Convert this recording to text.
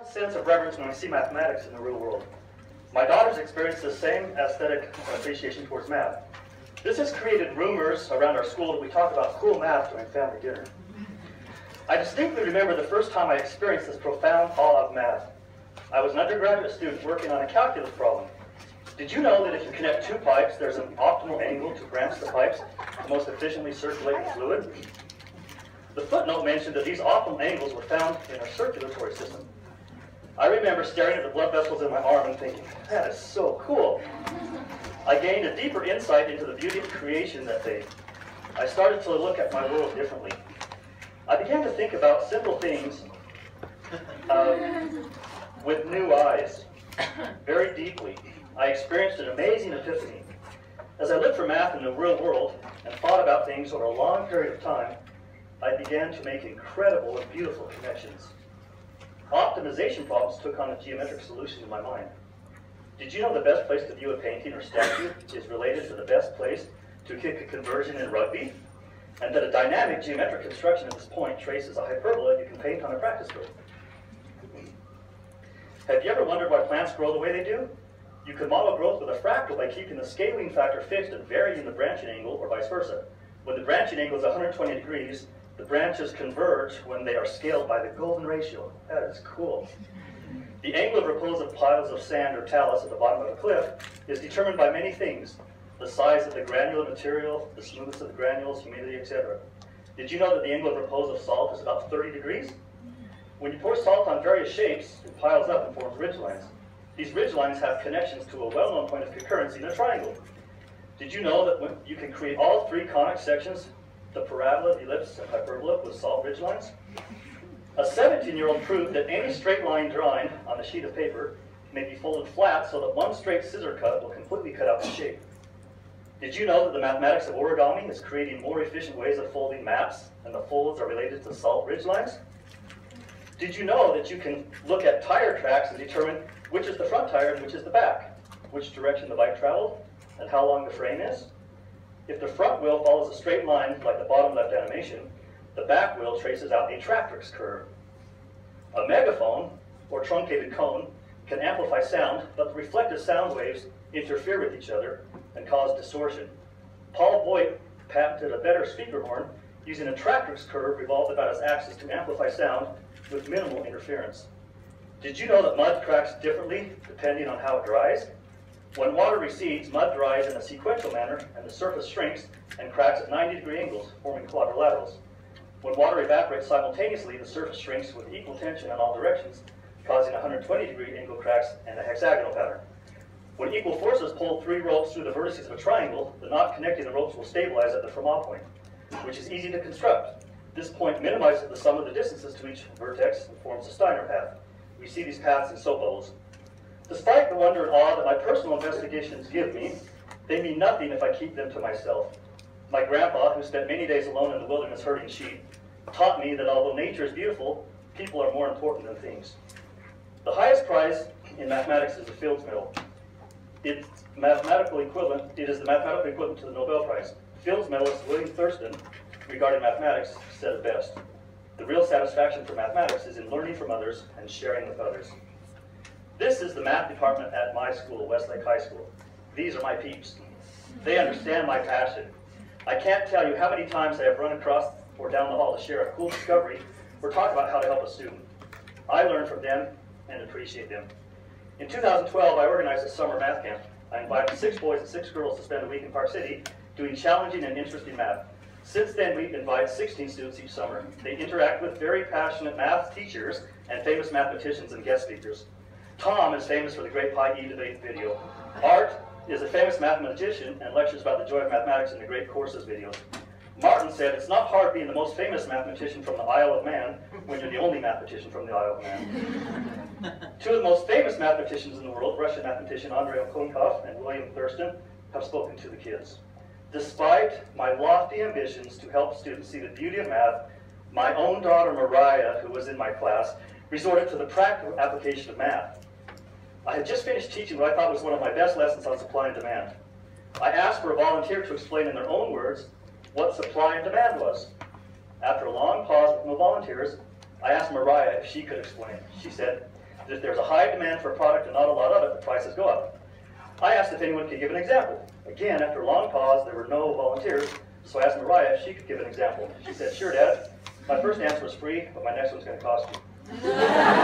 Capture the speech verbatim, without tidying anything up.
powerful sense of reverence when I see mathematics in the real world. My daughters experience the same aesthetic appreciation towards math. This has created rumors around our school that we talk about cool math during family dinner. I distinctly remember the first time I experienced this profound awe of math. I was an undergraduate student working on a calculus problem. Did you know that if you connect two pipes, there's an optimal angle to branch the pipes to most efficiently circulate the fluid? The footnote mentioned that these optimal angles were found in our circulatory system. I remember staring at the blood vessels in my arm and thinking, that is so cool. I gained a deeper insight into the beauty of creation that day. I started to look at my world differently. I began to think about simple things uh, with new eyes, very deeply. I experienced an amazing epiphany. As I looked for math in the real world and thought about things over a long period of time, I began to make incredible and beautiful connections. Optimization problems took on a geometric solution in my mind. Did you know the best place to view a painting or statue is related to the best place to kick a conversion in rugby? And that a dynamic geometric construction at this point traces a hyperbola you can paint on a practice board? Have you ever wondered why plants grow the way they do? You can model growth with a fractal by keeping the scaling factor fixed and varying the branching angle, or vice versa. When the branching angle is one hundred twenty degrees, the branches converge when they are scaled by the golden ratio. That is cool. The angle of repose of piles of sand or talus at the bottom of a cliff is determined by many things: the size of the granular material, the smoothness of the granules, humidity, et cetera. Did you know that the angle of repose of salt is about thirty degrees? When you pour salt on various shapes, it piles up and forms ridgelines. These ridgelines have connections to a well-known point of concurrence in a triangle. Did you know that when you can create all three conic sections, the parabola, the ellipse, and hyperbola, with salt ridge lines? A seventeen-year-old proved that any straight line drawing on a sheet of paper may be folded flat so that one straight scissor cut will completely cut out the shape. Did you know that the mathematics of origami is creating more efficient ways of folding maps, and the folds are related to salt ridge lines? Did you know that you can look at tire tracks and determine which is the front tire and which is the back, which direction the bike traveled, and how long the frame is? If the front wheel follows a straight line, like the bottom left animation, the back wheel traces out a tractrix curve. A megaphone, or truncated cone, can amplify sound, but the reflected sound waves interfere with each other and cause distortion. Paul Voigt patented a better speaker horn using a tractrix curve revolved about its axis to amplify sound with minimal interference. Did you know that mud cracks differently depending on how it dries? When water recedes, mud dries in a sequential manner, and the surface shrinks and cracks at ninety degree angles, forming quadrilaterals. When water evaporates simultaneously, the surface shrinks with equal tension in all directions, causing one hundred twenty degree angle cracks and a hexagonal pattern. When equal forces pull three ropes through the vertices of a triangle, the knot connecting the ropes will stabilize at the Fermat point, which is easy to construct. This point minimizes the sum of the distances to each vertex and forms a Steiner path. We see these paths in soap bubbles. Despite the wonder and awe that my personal investigations give me, they mean nothing if I keep them to myself. My grandpa, who spent many days alone in the wilderness herding sheep, taught me that although nature is beautiful, people are more important than things. The highest prize in mathematics is the Fields Medal. It's mathematical equivalent, it is the mathematical equivalent to the Nobel Prize. Fields Medalist William Thurston, regarding mathematics, said it best. The real satisfaction for mathematics is in learning from others and sharing with others. This is the math department at my school, Westlake High School. These are my peeps. They understand my passion. I can't tell you how many times I have run across or down the hall to share a cool discovery or talk about how to help a student. I learn from them and appreciate them. In two thousand twelve, I organized a summer math camp. I invited six boys and six girls to spend a week in Park City doing challenging and interesting math. Since then, we've invited sixteen students each summer. They interact with very passionate math teachers and famous mathematicians and guest speakers. Tom is famous for the Great Pi E Debate video. Art is a famous mathematician and lectures about the joy of mathematics in the Great Courses videos. Martin said, it's not hard being the most famous mathematician from the Isle of Man when you're the only mathematician from the Isle of Man. Two of the most famous mathematicians in the world, Russian mathematician Andrei Okunkov and William Thurston, have spoken to the kids. Despite my lofty ambitions to help students see the beauty of math, my own daughter Mariah, who was in my class, resorted to the practical application of math. I had just finished teaching what I thought was one of my best lessons on supply and demand. I asked for a volunteer to explain in their own words what supply and demand was. After a long pause with no volunteers, I asked Mariah if she could explain. She said, If there's a high demand for a product and not a lot of it, the prices go up. I asked if anyone could give an example. Again, after a long pause, there were no volunteers, so I asked Mariah if she could give an example. She said, sure, Dad. My first answer was free, but my next one's going to cost you.